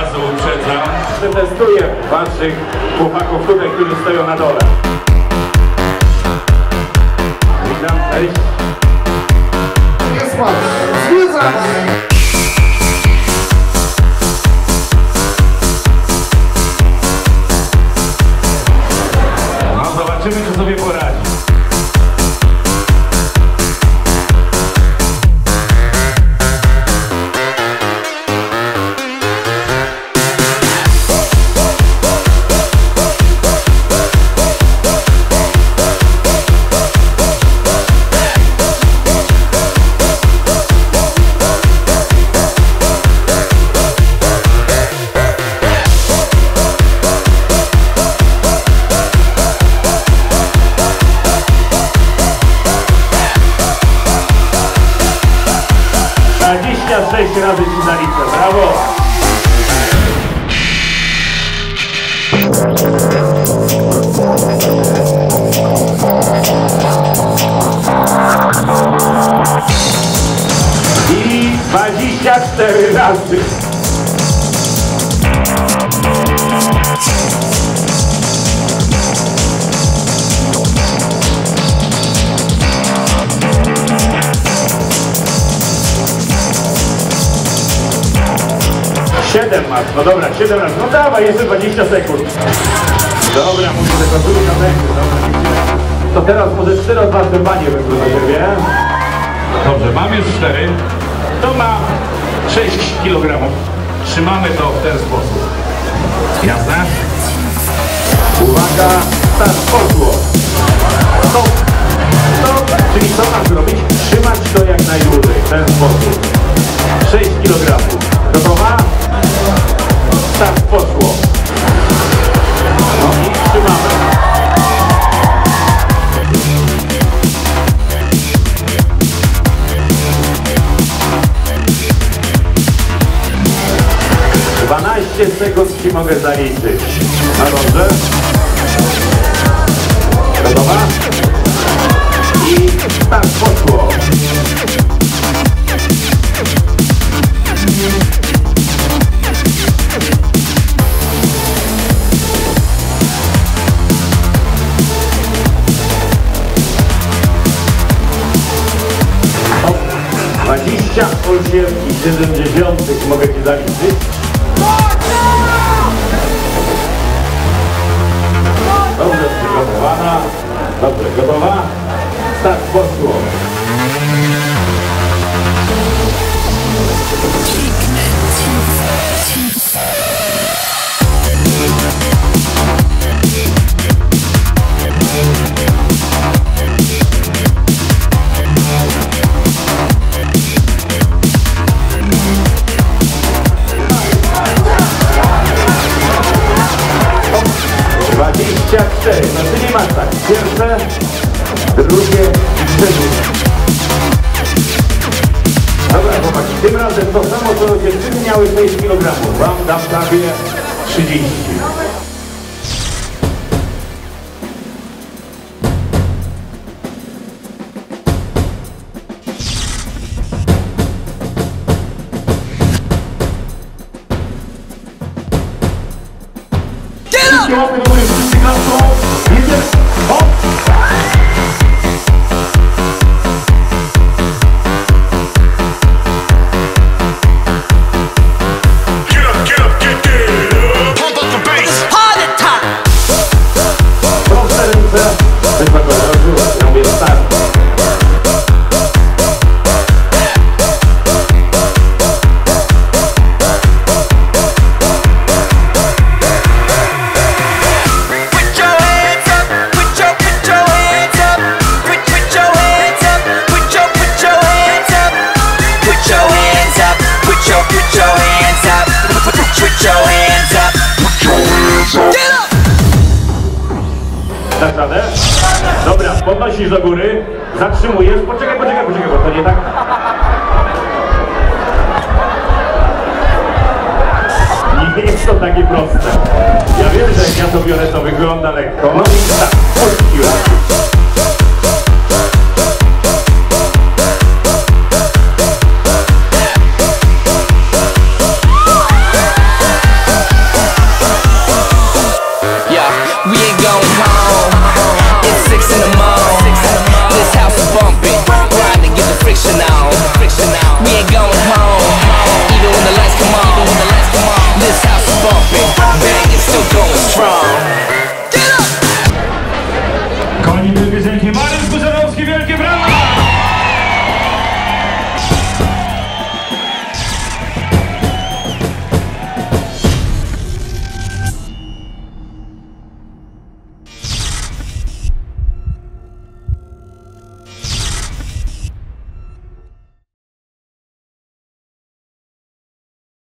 razu uprzedzam. Przetestuję waszych chłopaków tutaj, którzy stoją na dole. Witam, cześć. Jest pan, zwiedzam. No zobaczymy, czy sobie poradzi. Sześć razy ci zaliczę, brawo! I 24 razy! Siedem masz, no dobra, 7 razy, no dawaj, jeszcze 20 sekund. Dobra, muszę tego druga będzie, dobra. To teraz może 4 odważne banie będą na ciebie. Dobrze, mam już 4. To ma 6 kg. Trzymamy to w ten sposób. Jasne? Uwaga, start, poszło. Stop, stop. Czyli co mam zrobić? Trzymać to jak najdłużej, w ten sposób. 6 kg. Gotowa? Tak, poszło. No i trzymamy. No. 12 sekund ci mogę zaliczyć. Na dobrze? Gotowa? I tak, poszło. I 70 mogę ci zaliczyć. Dobrze przygotowana. Dobrze, gotowa? Start, poszło. Znaczy nie masz tak, pierwsze, drugie i trzecie. Dobra chłopaki, tym razem to samo co dziewczyny miały 6 kg. Wam dam prawie 30. Naprawdę? Dobra, podnosisz do góry, zatrzymujesz, poczekaj, bo to nie tak. Nie jest to takie proste. Ja wiem, że jak ja to biorę, to wygląda lekko. No i tak, puściłem.